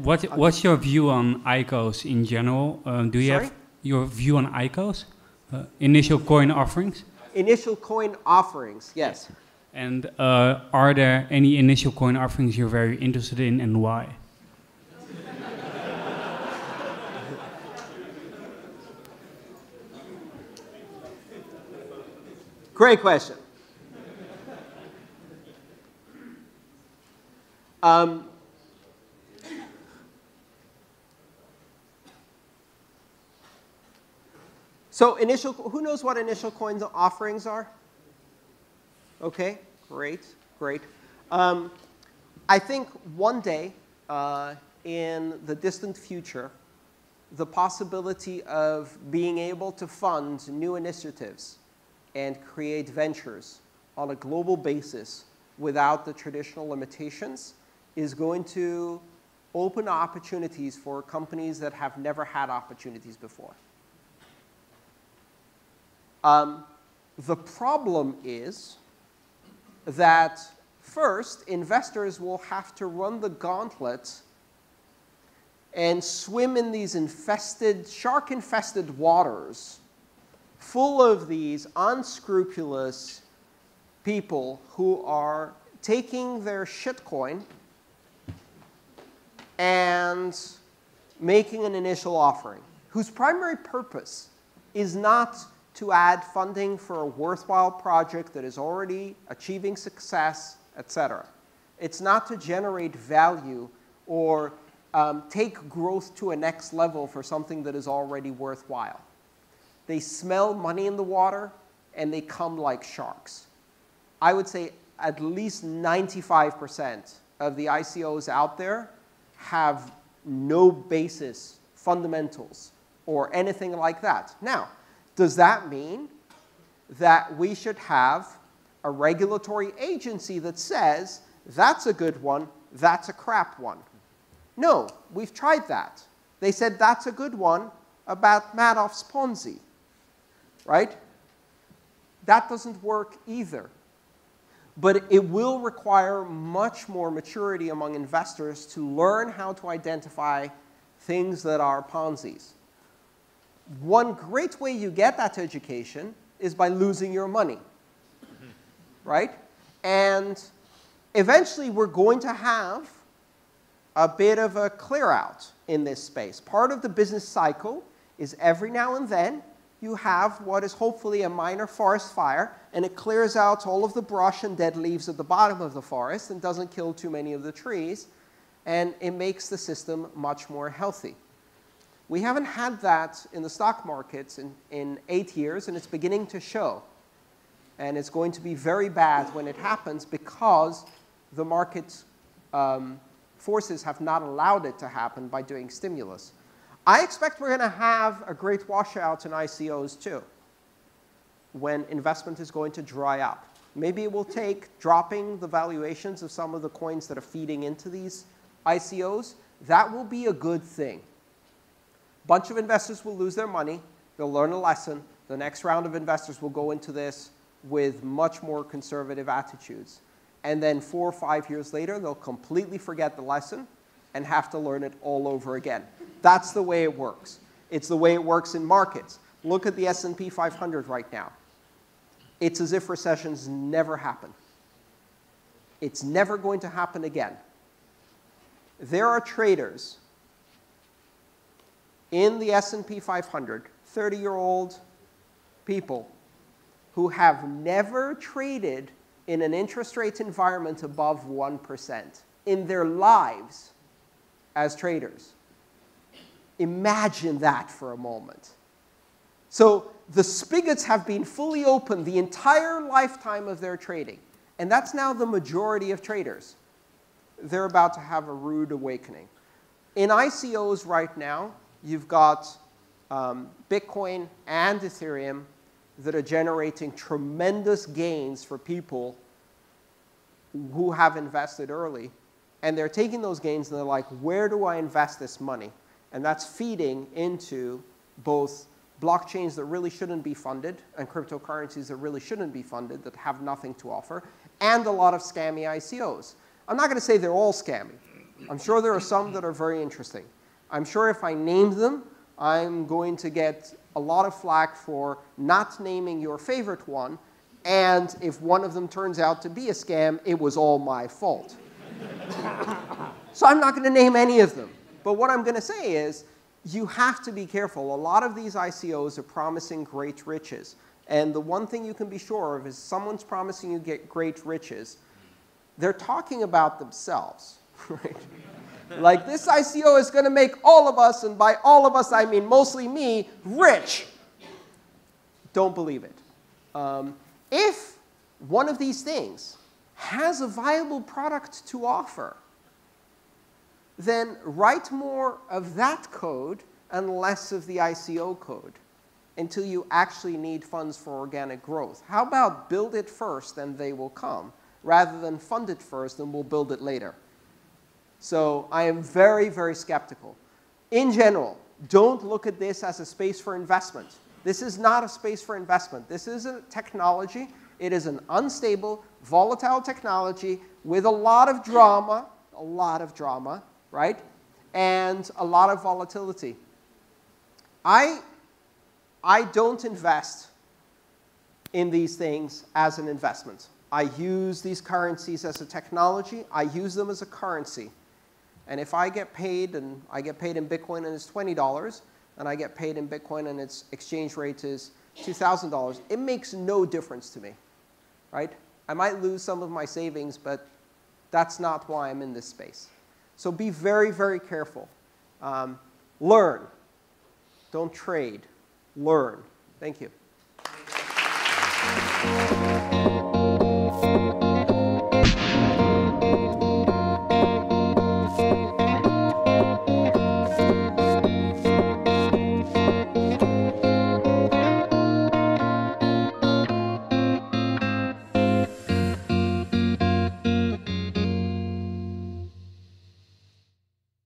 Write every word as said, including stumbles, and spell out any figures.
What uh, What's your view on I C Os in general? Um, do you sorry? have your view on I C Os, uh, initial coin offerings? Initial coin offerings, yes. yes. And uh, are there any initial coin offerings you're very interested in, and why? Great question. Um, so initial, who knows what initial coins offerings are? Okay, great, great. Um, I think one day uh, in the distant future, the possibility of being able to fund new initiatives and create ventures on a global basis without the traditional limitations is going to open opportunities for companies that have never had opportunities before. Um, the problem is that first, investors will have to run the gauntlet and swim in these infested, shark-infested waters full of these unscrupulous people who are taking their shitcoin and making an initial offering, whose primary purpose is not to add funding for a worthwhile project that is already achieving success, et cetera. It's not to generate value or um, take growth to a next level for something that is already worthwhile. They smell money in the water, and they come like sharks. I would say at least ninety-five percent of the I C Os out there have no basis, fundamentals, or anything like that. Now, does that mean that we should have a regulatory agency that says, that's a good one, that's a crap one? No, we've tried that. They said, that's a good one about Madoff's Ponzi, right? That doesn't work either. But it will require much more maturity among investors to learn how to identify things that are Ponzi's. One great way you get that education is by losing your money, right? And eventually, we're going to have a bit of a clear out in this space. Part of the business cycle is every now and then you have what is hopefully a minor forest fire, and it clears out all of the brush and dead leaves at the bottom of the forest and doesn't kill too many of the trees, and it makes the system much more healthy. We haven't had that in the stock markets in, in eight years, and it's beginning to show. And it's going to be very bad when it happens because the market um, forces have not allowed it to happen by doing stimulus. I expect we're going to have a great washout in I C Os too, when investment is going to dry up. Maybe it will take dropping the valuations of some of the coins that are feeding into these I C Os. That will be a good thing. A bunch of investors will lose their money. They'll learn a lesson. The next round of investors will go into this with much more conservative attitudes. And then four or five years later, they'll completely forget the lesson and have to learn it all over again. That's the way it works. It's the way it works in markets. Look at the S and P five hundred right now. It's as if recessions never happen. It's never going to happen again. There are traders in the S and P five hundred, thirty-year-old people who have never traded in an interest rate environment above one percent in their lives as traders. Imagine that for a moment. So the spigots have been fully open the entire lifetime of their trading. And that's now the majority of traders. They're about to have a rude awakening. In I C Os right now, you've got um, Bitcoin and Ethereum that are generating tremendous gains for people who have invested early. And they're taking those gains and they're like, where do I invest this money? And that's feeding into both blockchains that really shouldn't be funded and cryptocurrencies that really shouldn't be funded that have nothing to offer, and a lot of scammy I C Os. I'm not going to say they're all scammy. I'm sure there are some that are very interesting. I'm sure if I name them, I'm going to get a lot of flack for not naming your favorite one. And if one of them turns out to be a scam, it was all my fault. So I'm not going to name any of them. But what I'm going to say is, you have to be careful. A lot of these I C Os are promising great riches. And the one thing you can be sure of is someone's promising you get great riches. They're talking about themselves. Right? Like, this I C O is going to make all of us, and by all of us I mean mostly me, rich. Don't believe it. Um, if one of these things has a viable product to offer, then write more of that code and less of the I C O code until you actually need funds for organic growth. How about build it first and they will come, rather than fund it first and we'll build it later. So I am very, very skeptical. In general, don't look at this as a space for investment. This is not a space for investment. This is a technology. It is an unstable, volatile technology with a lot of drama, a lot of drama, right? And a lot of volatility. I, I don't invest in these things as an investment. I use these currencies as a technology. I use them as a currency. And if I get paid, and I get paid in Bitcoin and it's twenty dollars, and I get paid in Bitcoin and its exchange rate is two thousand dollars, it makes no difference to me. Right? I might lose some of my savings, but that's not why I'm in this space. So be very, very careful. Um, learn. Don't trade. Learn. Thank you.